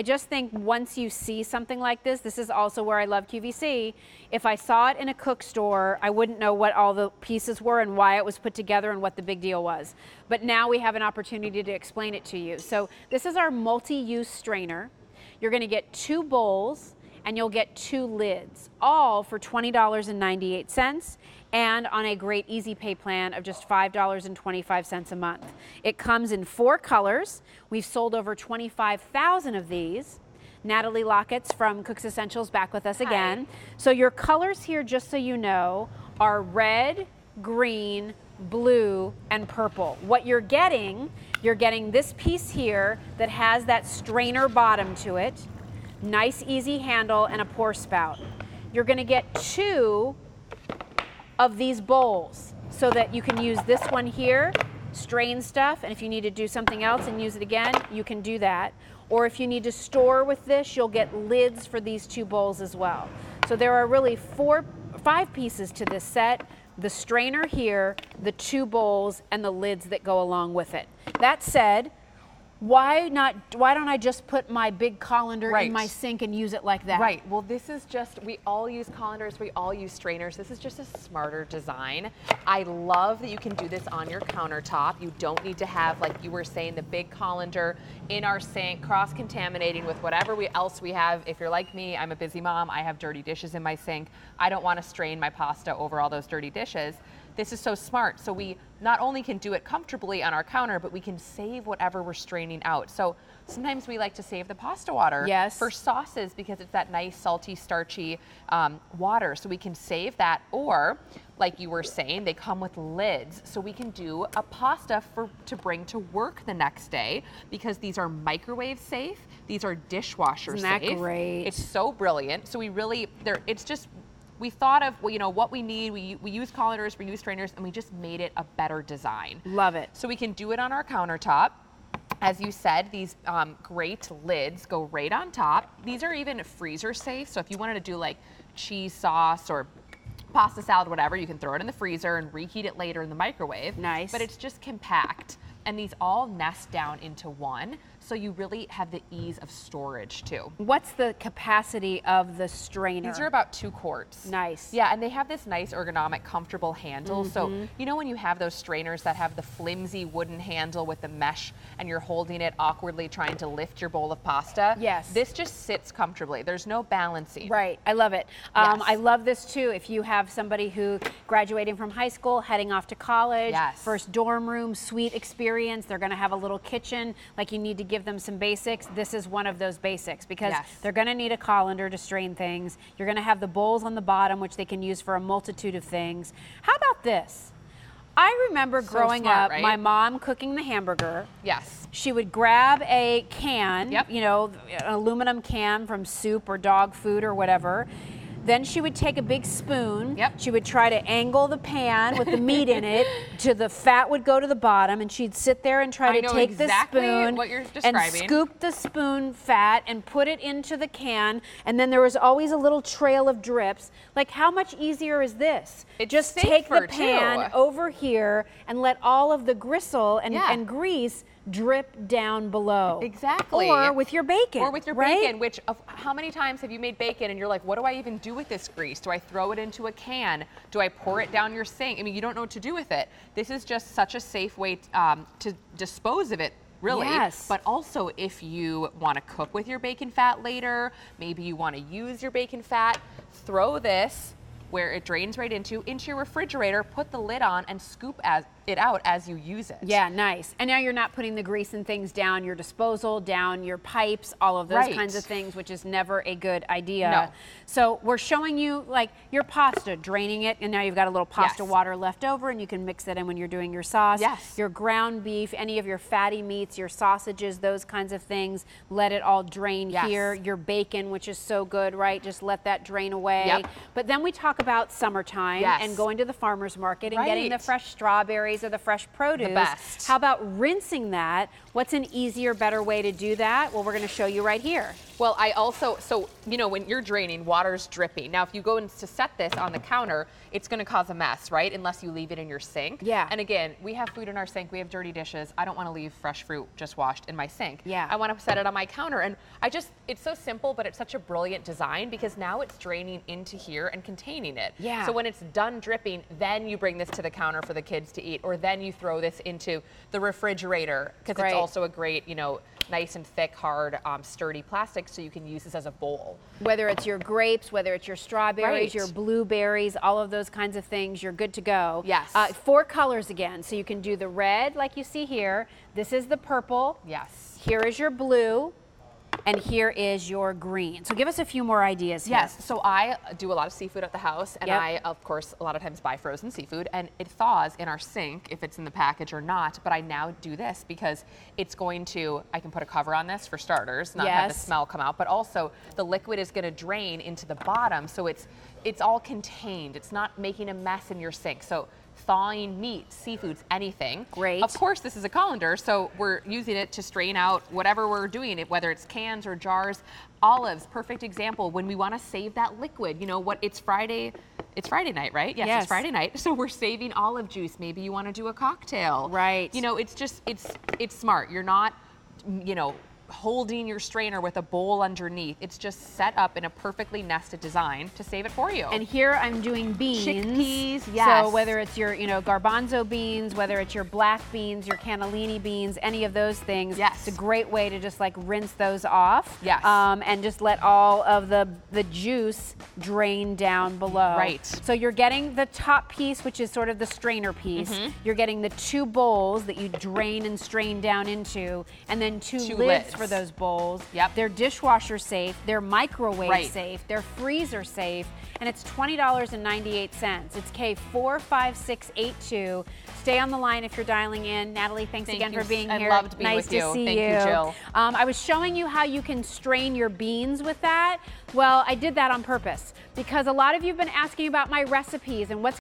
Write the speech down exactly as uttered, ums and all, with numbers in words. I just think once you see something like this, this is also where I love Q V C. If I saw it in a Cook store, I wouldn't know what all the pieces were and why it was put together and what the big deal was. But now we have an opportunity to explain it to you. So this is our multi-use strainer. You're going to get two bowls and you'll get two lids, all for twenty dollars and ninety-eight cents and on a great easy pay plan of just five dollars and twenty-five cents a month. It comes in four colors. We've sold over twenty-five thousand of these. Natalie Lockett's from Cook's Essentials back with us again. Hi. So your colors here, just so you know, are red, green, blue, and purple. What you're getting, you're getting this piece here that has that strainer bottom to it, nice easy handle, and a pour spout. You're going to get two of these bowls so that you can use this one here, strain stuff, and if you need to do something else and use it again, you can do that. Or if you need to store with this, you'll get lids for these two bowls as well. So there are really four, five pieces to this set: the strainer here, the two bowls, and the lids that go along with it. That said, why not? Why don't I just put my big colander right in my sink and use it like that? Right. Well, this is just, we all use colanders, we all use strainers. This is just a smarter design. I love that you can do this on your countertop. You don't need to have, like you were saying, the big colander in our sink, cross-contaminating with whatever we, else we have. If you're like me, I'm a busy mom. I have dirty dishes in my sink. I don't want to strain my pasta over all those dirty dishes. This is so smart. So we not only can do it comfortably on our counter, but we can save whatever we're straining out. So sometimes we like to save the pasta water yes. for sauces because it's that nice, salty, starchy um, water. So we can save that, or like you were saying, they come with lids. So we can do a pasta for to bring to work the next day because these are microwave safe. These are dishwasher Isn't safe. Isn't that great? It's so brilliant. So we really, they're, it's just, we thought of, well, you know, what we need. We, we use colanders, we use strainers, and we just made it a better design. Love it. So we can do it on our countertop. As you said, these um, great lids go right on top. These are even freezer safe. So if you wanted to do like cheese sauce or pasta salad, whatever, you can throw it in the freezer and reheat it later in the microwave. Nice. But it's just compact. And these all nest down into one, so you really have the ease of storage too. What's the capacity of the strainer? These are about two quarts. Nice. Yeah, and they have this nice ergonomic, comfortable handle. Mm-hmm. So you know when you have those strainers that have the flimsy wooden handle with the mesh and you're holding it awkwardly trying to lift your bowl of pasta? Yes. This just sits comfortably. There's no balancing. Right. I love it. Um, yes. I love this too. If you have somebody who graduating from high school, heading off to college, yes. first dorm room, suite experience, they're going to have a little kitchen, like you need to give them some basics. This is one of those basics because yes. they're going to need a colander to strain things. You're going to have the bowls on the bottom, which they can use for a multitude of things. How about this? I remember so growing smart, up, right? my mom cooking the hamburger. Yes. She would grab a can, yep. you know, an aluminum can from soup or dog food or whatever. Then she would take a big spoon, yep. she would try to angle the pan with the meat in it, to the fat would go to the bottom, and she'd sit there and try I to take exactly the spoon what you're describing. and scoop the spoon fat and put it into the can, and then there was always a little trail of drips. Like, how much easier is this? It's Just take the pan too. over here and let all of the gristle and, yeah. and grease drip down below. Exactly. Or with your bacon. Or with your right? bacon, which of, how many times have you made bacon and you're like, what do I even do with this grease? Do I throw it into a can? Do I pour it down your sink? I mean, you don't know what to do with it. This is just such a safe way t- um, to dispose of it. Really, yes. But also if you want to cook with your bacon fat later, maybe you want to use your bacon fat, throw this where it drains right into, into your refrigerator, put the lid on and scoop as, it out as you use it. Yeah, nice. And now you're not putting the grease and things down your disposal, down your pipes, all of those right. kinds of things, which is never a good idea. No. So we're showing you like your pasta, draining it, and now you've got a little pasta yes. water left over and you can mix it in when you're doing your sauce. Yes. Your ground beef, any of your fatty meats, your sausages, those kinds of things, let it all drain yes. here. Your bacon, which is so good, right? Just let that drain away. Yep. But then we talk about summertime yes. and going to the farmer's market and right. getting the fresh strawberries varieties of the fresh produce. The best. How about rinsing that? What's an easier, better way to do that? Well, we're going to show you right here. Well, I also, so, you know, when you're draining, water's dripping. Now, if you go in to set this on the counter, it's going to cause a mess, right? Unless you leave it in your sink. Yeah. And again, we have food in our sink. We have dirty dishes. I don't want to leave fresh fruit just washed in my sink. Yeah. I want to set it on my counter. And I just, it's so simple, but it's such a brilliant design because now it's draining into here and containing it. Yeah. So when it's done dripping, then you bring this to the counter for the kids to eat, or then you throw this into the refrigerator because it's also a great, you know, nice and thick, hard, um, sturdy plastic, so you can use this as a bowl. Whether it's your grapes, whether it's your strawberries, right. your blueberries, all of those kinds of things, you're good to go. Yes. Uh, four colors again, so you can do the red like you see here. This is the purple. Yes. Here is your blue. And here is your green. So give us a few more ideas here. Yes, so I do a lot of seafood at the house, and yep. I, of course, a lot of times buy frozen seafood, and it thaws in our sink if it's in the package or not, but I now do this because it's going to, I can put a cover on this for starters, not yes. have the smell come out, but also the liquid is gonna drain into the bottom, so it's, it's all contained. It's not making a mess in your sink. So thawing meat, seafoods, anything. Great. Of course, this is a colander, so we're using it to strain out whatever we're doing, whether it's cans or jars. Olives, perfect example, when we want to save that liquid. You know what, it's Friday, it's Friday night, right? Yes, yes. It's Friday night, so we're saving olive juice. Maybe you want to do a cocktail. Right. You know, it's just, it's, it's smart. You're not, you know, holding your strainer with a bowl underneath. It's just set up in a perfectly nested design to save it for you. And here I'm doing beans. Chickpeas, yes. So whether it's your, you know, garbanzo beans, whether it's your black beans, your cannellini beans, any of those things. Yes. It's a great way to just like rinse those off. Yes. Um, and just let all of the, the juice drain down below. Right. So you're getting the top piece, which is sort of the strainer piece. Mm-hmm. You're getting the two bowls that you drain and strain down into, and then two, two lids. lids. For those bowls. Yep. They're dishwasher safe, they're microwave right. safe, they're freezer safe, and it's twenty ninety-eight. It's K four five six eight two. Stay on the line if you're dialing in. Natalie, thanks Thank again you. for being I here. Loved being nice with you. to see Thank you. Thank you, Jill. Um, I was showing you how you can strain your beans with that. Well, I did that on purpose because a lot of you have been asking about my recipes and what's